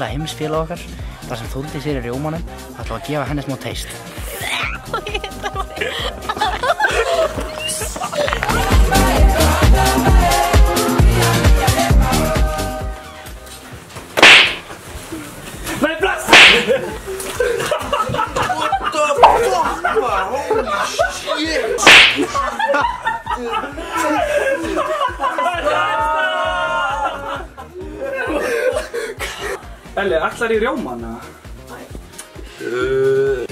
gamla heimsfélag okkar þar sem þóldi sér í rjómanum og ætla að gefa henni smá teist. Mijn plas! What the fuck, man? Holy shit! Elli, allar í rjómanna?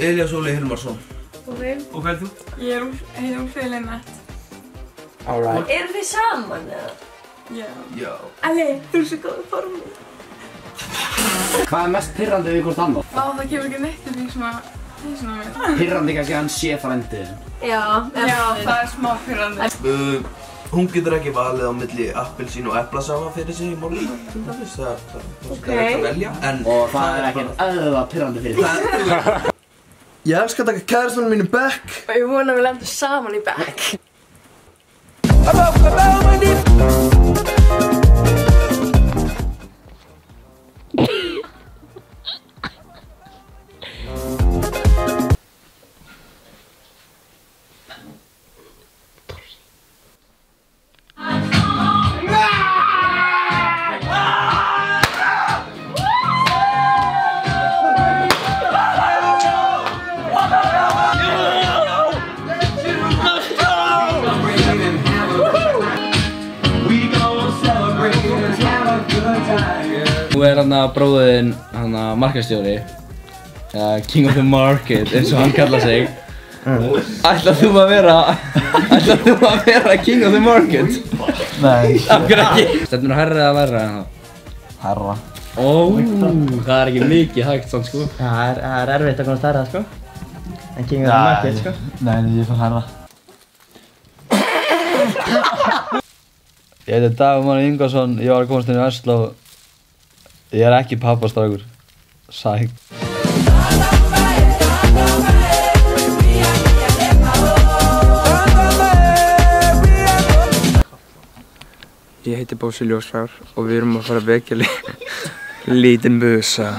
Elias Óli Hilmarsson. Ok. Og hvað þú? Ég heim Felinett. All right. Erum við saman eða? Já. Já. Elli, þú svo góð formi. Hvað mest pirrandi við hvort annað? Vá, það kemur ekki neitt upp í smá tísna mér. Pirrandi kannski að hann sé frændið. Já, það er smá pirrandi. Hún getur ekki valið á milli appelsín og eplasafa fyrir sig í málinu. Það finnst það er ekki að velja. Og það er ekki aðeða pirrandi fyrir það. Ég elska að taka kærastunum mínu back. Og ég vona að við lendum saman í back. Nú er hann að bróðin, hann að markastjóri, King of the Market, eins og hann kalla sig. Ætlar þú að vera King of the Market? Nei. Af hverju ekki? Stefnir að herra eða verra en það? Herra. Ó, það er ekki mikið hægt sann sko. Það er erfitt að komast herra sko. En King of the Market sko. Nei, ég fann herra. Ég heiti Dagur Máni Ingvarsson, ég var að komast inn í Vestló. Ég er ekki pappastrákur. Sæk. Ég heiti Bósi Ljósfár og við erum að fara að vekja lítinn busa.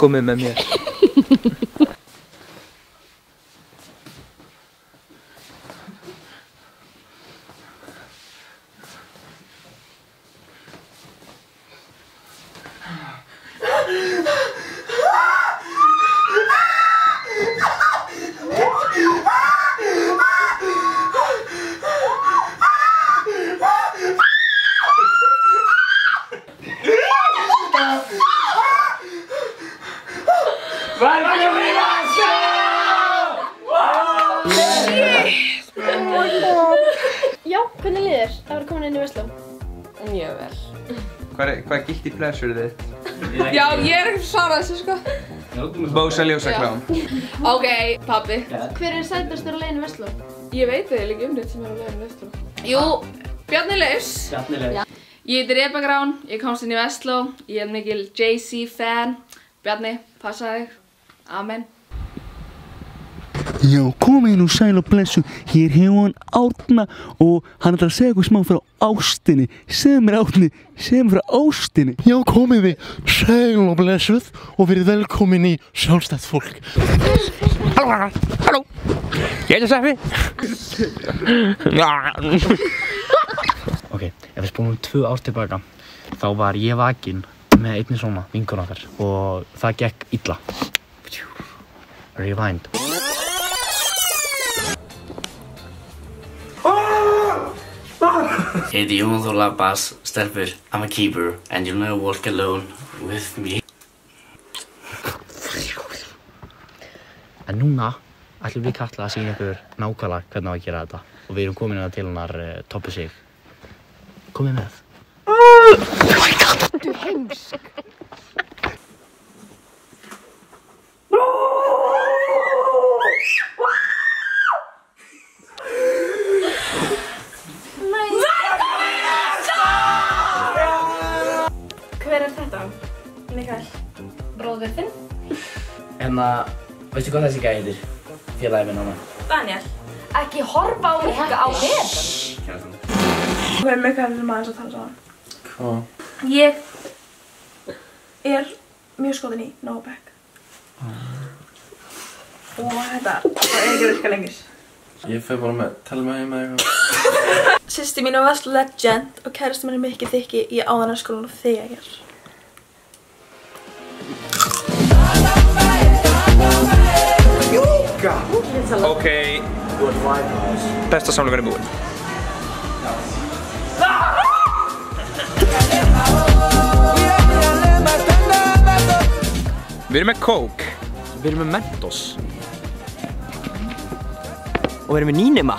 Komið með mér. Hvað gilt í pleasure þið? Já, ég er ekkert svara þessu sko. Bósa ljósaklám. Ok, pabbi. Hver er sætastur á leiðinu Vestló? Ég veit það líka um þetta sem er á leiðinu Vestló. Jú, Bjarni Laufs. Bjarni Laufs. Ég heiti Reba Grán, ég komst inn í Vestló. Ég er mikil JC fan. Bjarni, passa þig. Amen. Já, komið nú sæl og blessu, hér hefur hann Árna og hann ætlar að segja eitthvað smá frá ástinni. Segð mér Árni, segð mér frá ástinni. Já, komið við sæl og blessuð og verið velkomin í Sjálfstætt fólk. Halló, halló, ég heiti Seffi. Ok, ef við spólum 2 ár tilbaka, þá var ég vakinn með einni svona vingun okkar og það gekk illa. Rewind. Hey, the Umodola Bass, Stelper, I'm a keeper, and you'll never walk alone with me. En núna ætlum við Katla að sýna ykkur nákvæmlega hvernig á að gera þetta. Og við erum komin að til hennar toppi sig. Komið með. Oh my god, þú heimsk! Bróðverfinn. En það, veistu hvað þessi gæði heitir? Félagi minn á mig. Daniel, ekki horfa á mig á þér. Kjæðan. Hvað er mikilvægt maður að tala svo á hann? Hvað? Ég mjög skotin í Noah Beck. Og þetta er ekki að virka lengis. Ég fer bara með, tala með heima eitthvað. Systir mín er vast legend og kærastur minn er mikil þykki í áðanarskólan og þegar. Ok, besta samlingar er búin. Við erum með kók. Við erum með Mentos. Og við erum með Nínema.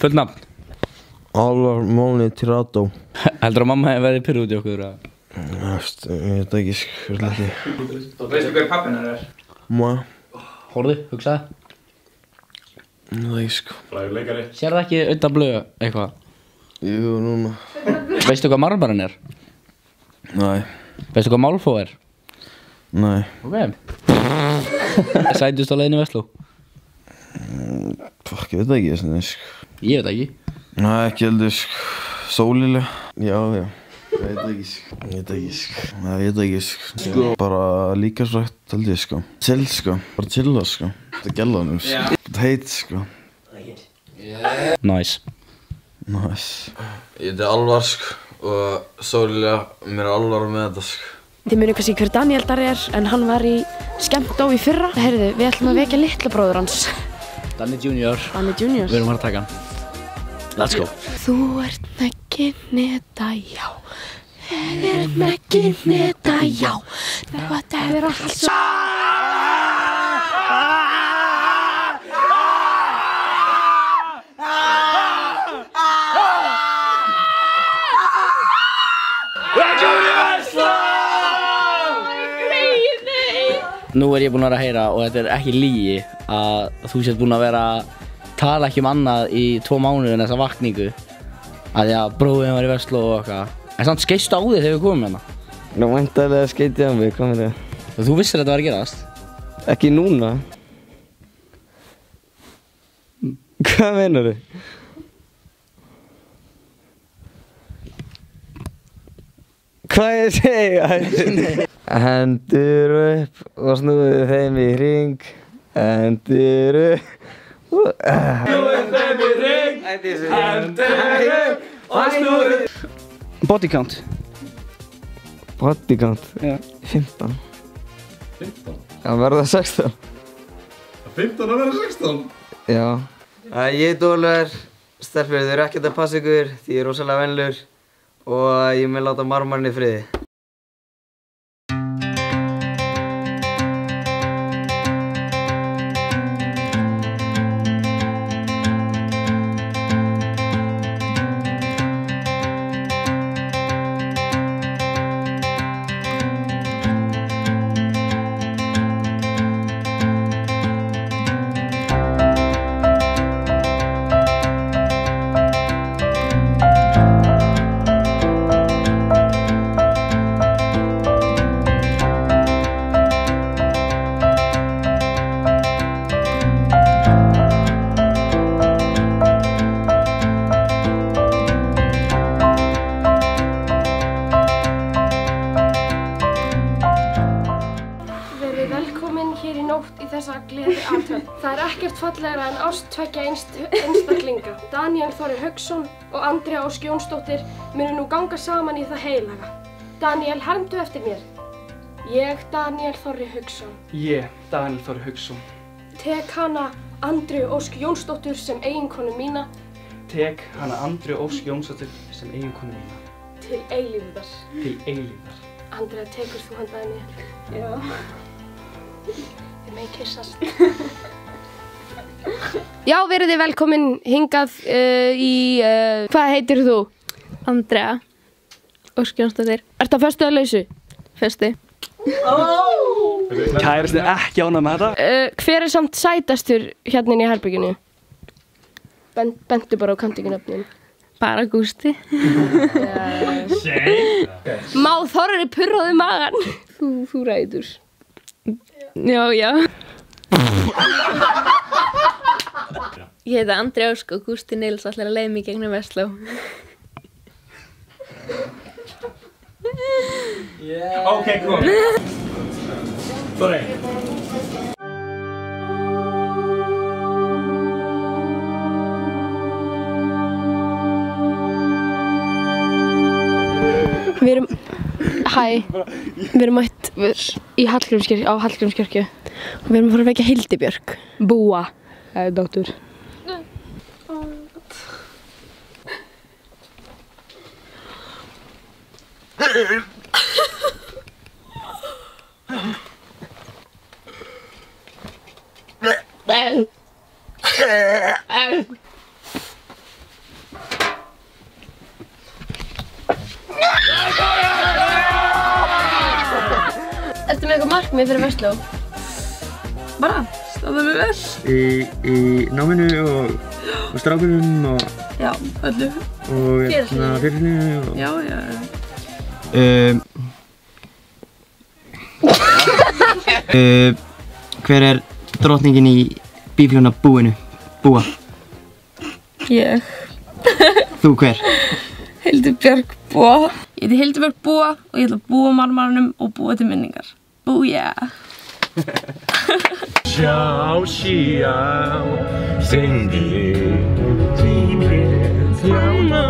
Fullt nafn. Alvar Móni Tirado. Heldur að mamma hefði verið pyrr út í okkur? Ég veit ekki skurðlega. Veistu hver pappin hann er? Má. Hórði, hugsaði? Nei, sko. Leikari. Sér það ekki auðvitað blöðu eitthvað? Jú, núna. Veistu hvað marmarinn er? Nei. Veistu hvað málfó er? Nei. Ok. Sætust á leiðinu Vestló? Fuck, ég veit ekki þess að það, sko. Ég veit ekki. Nei, ekki heldur, sko. Sólilega. Já, já. Ég veit ekki, sko. Ég veit ekki, sko. Nei, ég veit ekki, sko. Sko. Bara líka rætt, held ég, sko. Til, sko. Bara til það, sko. Þetta gælaðum, sko. Heit, sko. Nice. Nice. Ég heiti Alvar, sko. Og sólilega, mér er alvar með þetta, sko. Þið munum kannski hver Daniel Darri er, en hann var í skemmtó í fyrra. Herðu, við ætlum að vekja litla bróður hans. Danny Junior. Danny Junior. Við erum að taka hann. Let's go. Þú ert nægginni þetta, já. Ég er nægginni þetta, já. Þetta er alltaf svo... Nú er ég búinn að vera að heyra, og þetta er ekki lígi, að þú sért búinn að vera að tala ekki annað í 2 mánuði en þessa vakningu. Að því að bróðin var í Vestló og eitthvað. En samt skeistu á þig þegar við komum hérna. Ná, væntanlega skeiti ég á mig, hvað með þér? Þú vissir að þetta var að gerast? Ekki núna. Hvað meinar þau? Hvað ég segja? Hendur upp og snúðu þeim í hring. Hendur upp og... Snúðu þeim í hring. Hendur upp og snúðu... Body count. Body count? Já. 15. 15? Það verða 16. 15 að verða 16? Já. Ég er dólver. Stelpur, þið eru ekkert að passa ykkur. Þið eru rosalega venlur. Og ég vil láta marmarinn í friði. Einstaklinga, Daniel Þorri Huggsson og Andrea Ósk Jónsdóttir munu nú ganga saman í það heilaga. Daniel, hermdu eftir mér. Ég, Daniel Þorri Huggsson. Ég, Daniel Þorri Huggsson. Tek hana Andrea Ósk Jónsdóttir sem eiginkonu mína. Tek hana Andrea Ósk Jónsdóttir sem eiginkonu mína. Til eilífðar. Til eilífðar. Andrea, tekur þú hann Daniel? Já. Við meginn kyssast. Já, verið þið velkomin hingað í... Hvað heitir þú? Andrea Ósk Jónsdóttir. Er það föstu eða lausu? Föstu. Kæristi ekki ánað með þetta. Hver er samt sætastur hérna í herbygginu? Bentu bara á kantingunöfnum. Bara Gústi. Má Þorri purraði magan. Þú ræður. Já. Ég heita Andrea Ósk og Gústi Nils allir að leið mig gegnum Vestló. Ok, cool. Þorri. Við erum mætt í Hallgrímskirkju, á Hallgrímskirkju. Við erum að fara að vekja Hildurberg Búa, dóttur. Ertu með eitthvað markmið fyrir Vestló? Bara, stáða mig vel. Í náminu og strákunum og... Já, öllu. Og fyrirlinu og... Já. Hver er drottningin í bífljóna búinu? Búa? Ég. Þú hver? Hildurberg Búa. Ég heiti Hildurberg Búa og ég ætla að búa marmaranum og búa til minningar. Búja! Sjá, sengi, tímir, þjána.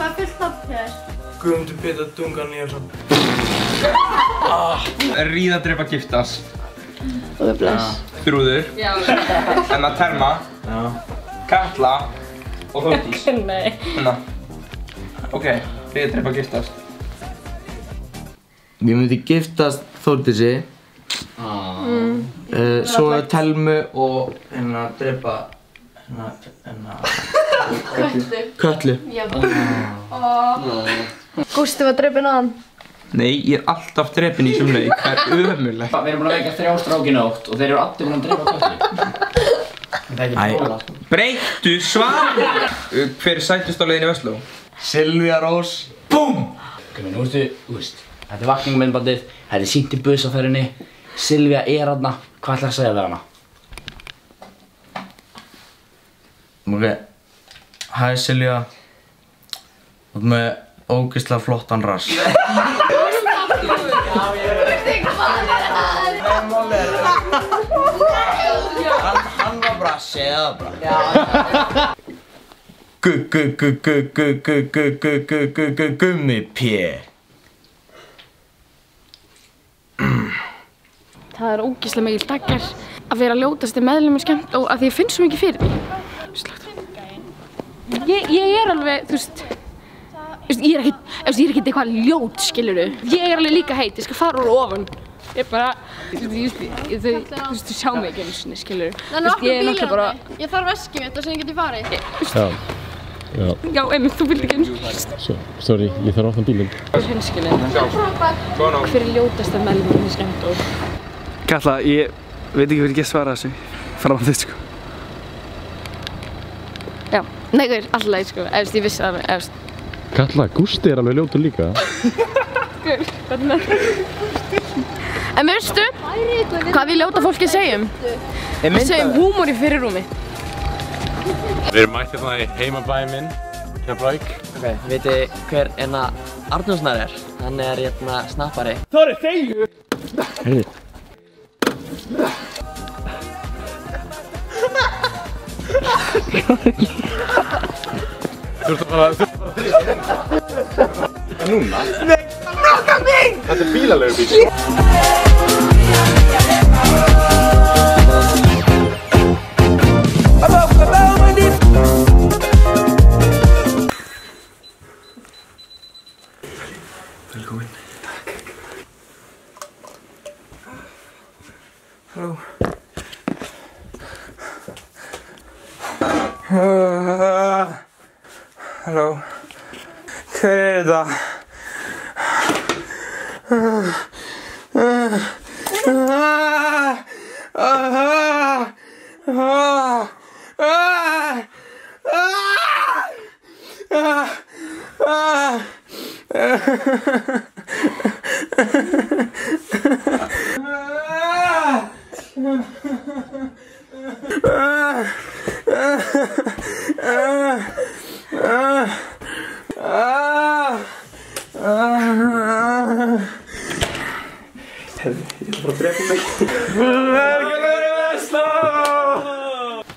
Hvað fyrst þátt hér? Guðmundur bita dungan í þessu. Ríða, drepa, giftast. Og bless. Þrúður. Enna Terma. Katla. Og Þórdís. Nei. Enna. Ok, ríða, drepa, giftast. Ég myndi giftast Þórdísi. Svo Telmu og enna drepa. Kötlu. Gústi var drepin á hann. Nei, ég er alltaf drepin í þessum leik. Það er ömurlegt. Við erum búin að vekja 3 strákina nótt og þeir eru alltaf búin að drepa Kötlu. Það er ekki bóla. Breyttu svar! Hver sættust á leiðinni í Vestló? Sylvia Ros. Búm! Nú veist, þetta er vakninguminnbandið. Þetta er sýnt í bussafærinni. Sylvia er aðna. Hvað ætlar að segja við hana? Ok. Hæ Silja, þú ert með ógeðslega flottan rass. Hann var bara að segja það. Gummipér. Það er ógeðslega mikil daggar að vera ljótasti meðlum er skemmt og að því ég finn svo mikið fyrir því. Ég er alveg, þú veist, ég er ekki eitthvað ljót, skilur þú? Ég er alveg líka heit, ég skal fara úr ofan. Ég bara, þú veist, þú sjá mig ekki eins og, skilur þú? Þannig okkur bílum mig, ég þarf veskið mitt og sem ég geti farið. Já, einmitt, þú vilt ekki eins og. Sorry, ég þarf ofta bílum. Hvað er ljótast að meðlum hún er skemmt og? Katla, ég veit ekki hvað ég get svara þessu. Fara á þitt, sko. Já, neikvæðir, alltaf leið, sko, efst, ég vissi það alveg, efst. Katla, Gústi er alveg ljótur líka. Guð, hvernig er það? En veistu, hvað við ljóta fólki segjum? Við segjum húmor í fyrirrúmi. Við erum mættið þannig heimabæði minn, hjá Bræk. Ok, veitu hver enna Arnarsónar er? Hann er hérna snappari. Þorri, þegju! Heyrði. Þú ert að fara að Núna? Nei, nokka mig! Þetta er bílalögubíl. Velkomin. Takk. Halló. Halló. Hver þetta?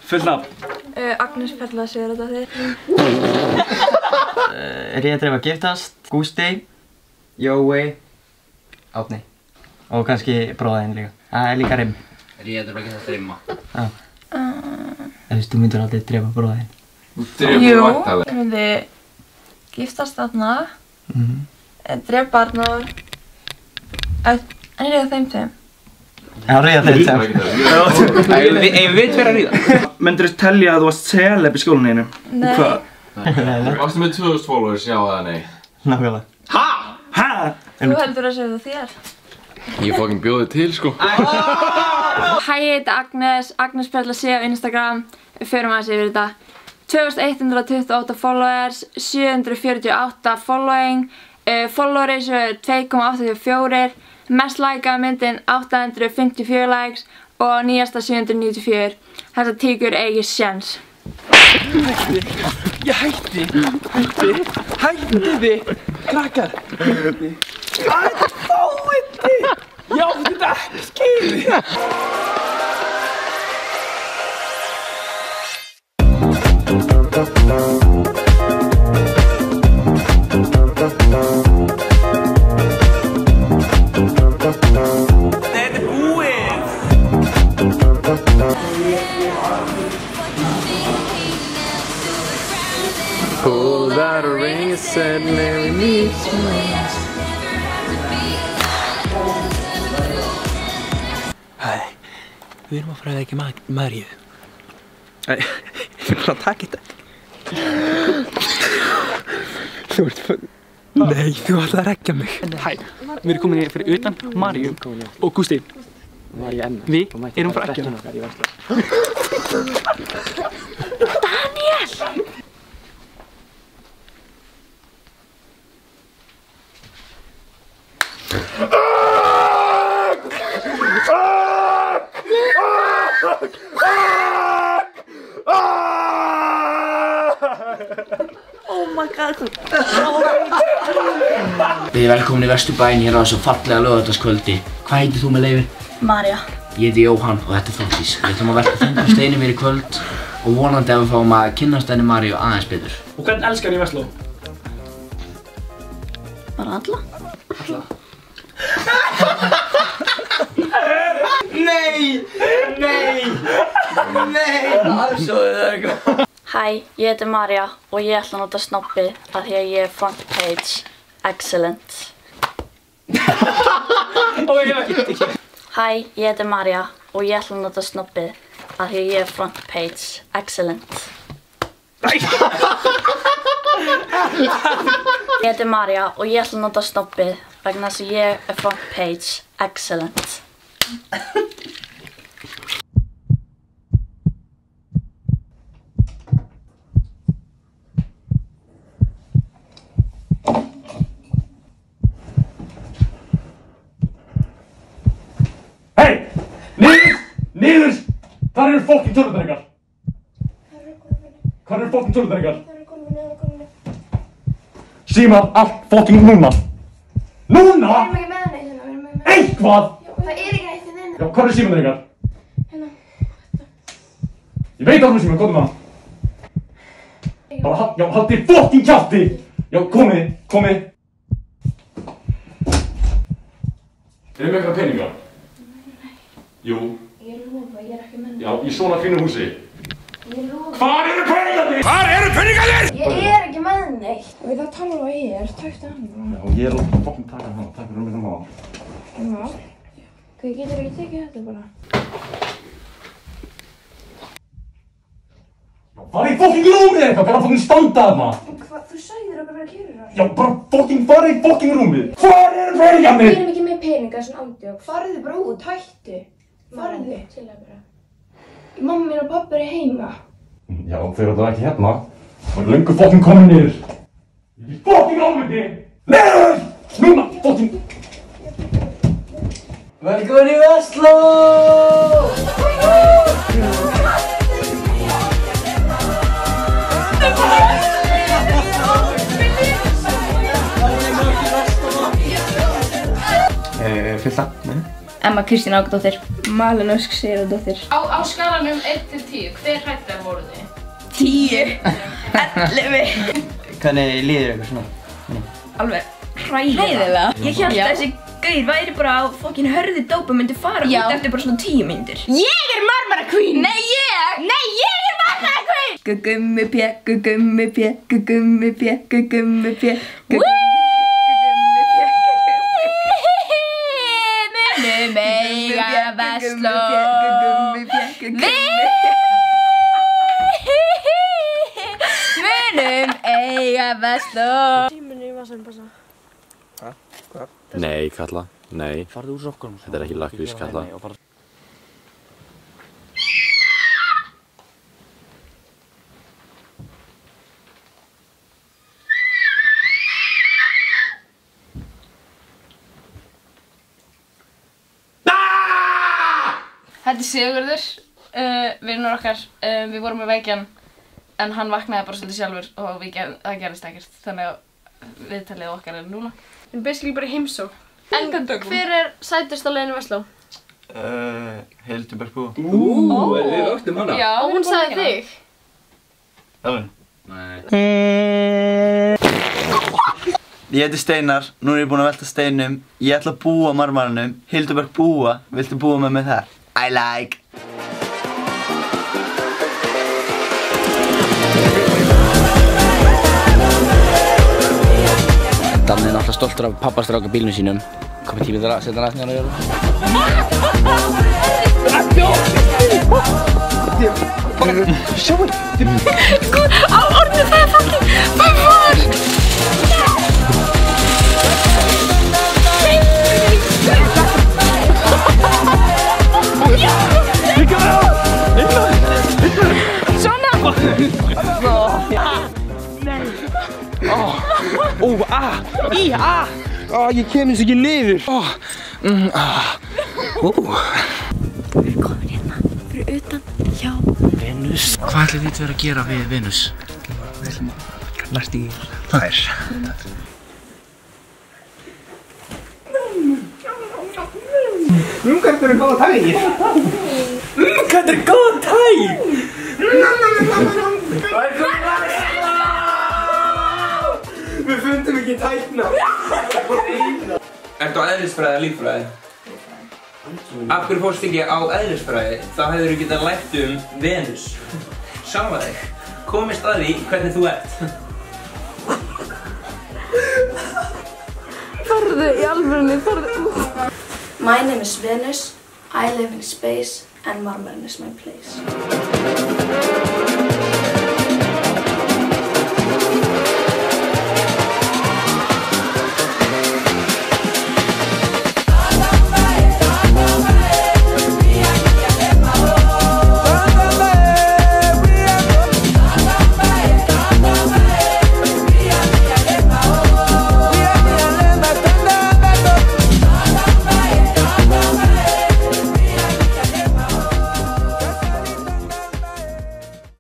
Fullt nafn? Agnes Pjalleseo er þetta þér. Rétreif að giftast, Gústi, Jói, Átni og kannski bróðaðinn líka. Það er líka rimm. Rétreif að giftast rimma. Já. Þú veist, þú myndur aldrei drefa bróðaðinn. Þú drefur vartalega. Jú, myndi giftast þarna, drefa barna en ríða þeim tveim. Já, ríða þeim tveim. Ég veit hver að ríða. Myndur þú tellja að þú varst celeb í skólinni einu? Nei. Hvað? Varstu með 2000 followers, já eða nei? Nákvæmlega. Ha? Ha? Þú heldur að segja það þér? Ég fucking bjóði til, sko. Hæ, ég heiti Agnes, Agnes Pjalleseo á Instagram. Við förum aðeins yfir þetta. 2128 followers, 748 following, follow ratio 2,84, mest likea myndin 854 likes og nýjasta 794. Þetta tíkur eigið sjens. Ég hætti þið, krakkar. Það er fóiði, já þetta ekki skilji. Said Mary meets Hæ, við erum að fræða ekki Maríu. Æ, ég finn að taka þetta. Þú ert fyrir... Nei, þú ætlaði að rekja mig. Hæ, við erum komin hér fyrir utan Maríu og Gústi. Við erum frá ekki Daniel! Við erum velkomin í Vesturbæin hér á þessu fallega lögataskvöldi. Hvað heitir þú með leyfi? Marja. Ég heiti Jóhann og þetta er Þórdís. Við ætlum að velja þennan steinu mér í kvöld og vonandi að við fáum að kynnast henni Marju aðeins betur. Og hvernig elskar ég Vestló? Bara alla. Alla? Nei! Nei! Nei! Afsóðu það eitthvað. Hæ, ég heiti Marja og ég ætla að nota snobbi af því að ég er front page. Excellent. Hæ, ég heiti Marja og ég ætla að nota snobbi af því að ég er front page. Excellent. Ég heiti Marja og ég ætla að nota snobbi vegna þess að ég er front page. Excellent. Hei! Niður! Niður! Þar eru fokkin tölvudrengar! Hvar eru fokkin tölvudrengar? Þar eru komið niður og komið niður. Sýma allt fokkin núna! Núna?! Við erum ekki með henni hérna, við erum með henni. Eitthvað?! Það er ekki eitt hérna. Já, hvað eru sýmandrengar? Hérna. Ég veit að hún er sýmand, komið maður. Bara, já, haldið fokkin kjátti! Já, komið, komið. Erum við eitthvað peninga? Nei. Jú. Ég lofa, ég er ekki menn. Já, í svona fínu húsi. Ég lofa. Hvar eru peningarnir? Hvar eru peningarnir? Ég er ekki menn neitt. Og það tala á ég, er tæft að hann. Já, ég er að fokkin taka hann, takk fyrir um þetta mál. Já. Hvað getur ekki tekið þetta bara? Var ég fokkin rúmið eitthvað? Bara fokkin standa af maður. En hvað? Þú sagðir okkur að vera kjörur á því. Já, bara fokkin fara í fokkin rúmið. Hvar eru peningarnir? Við erum ekki með peningar sem andjók. Farðu bara út, hættu. Farðu. Til að vera. Mamma mín og pappa eru heima. Já, þau eru það ekki hérna. Það eru lengur fokkin komið niður. Ég er fokkin ámið þig. Leður! Núna, fokkin. Velkomin í Vestló! Fylta. Emma Kristjánsdóttir. Malin Ósk Jónsdóttir. Á skalanum 1 til 10, hver hættar voru þið? 10. 11. Hvernig líður ykkur svona? Alveg hræðilega. Ég held að þessi gaur væri bara á fokkin hörði dópa, myndi fara út eftir bara svona 10 myndir. Ég er Marmara Queen! Nei ég er Marmara Queen! Gugummi pjekk. Vestló, munum eiga Vestló. Tíminu í vasanbassa. Hva? Nei, Katla, nei. Farðu úr sokkunum. Þetta er ekki lakrís, Katla. Þetta er Sigurður, vinnur okkar, við vorum með veikjan, en hann vaknaði bara svolítið sjálfur og það gerist ekkert, þannig að viðtalið okkar er núna. Við erum basically bara heimsók. En hver er sætust á leiðinu Vestló? Hildurberg Búi. Við öllum hana. Já, hún sagði þig. Elvin? Nei. Ég heiti Steinar, nú er ég búin að velta steinum, ég ætla að búa marmaranum, Hildurberg Búa, viltu búa með mig þar? I like. Danni er náttúrulega stoltur af pappastráka bílunum sínum. Komið tímið þar að setja hann aðeins njára. Sjáu! Góð, á orðinu það er fucking bumfól! Ég kemins ekki niður. Við erum komin hérna. Við erum utan hjá Venus. Hvað ætlum við að gera við Venus? Við ætlum að næst í þær. Þetta eru góða tægir. Þetta eru góða tægir. Það er góða tægir. Við fundum ekki tækna. Ertu á eðlisfræði að líffræði? Af hverju fórst ekki á eðlisfræði? Þá hefur þú getað lært Venus. Sama þig. Komist að því hvernig þú ert. Farðu í alvörunni, farðu út. My name is Venus, I live in space, and Marmaran is my place.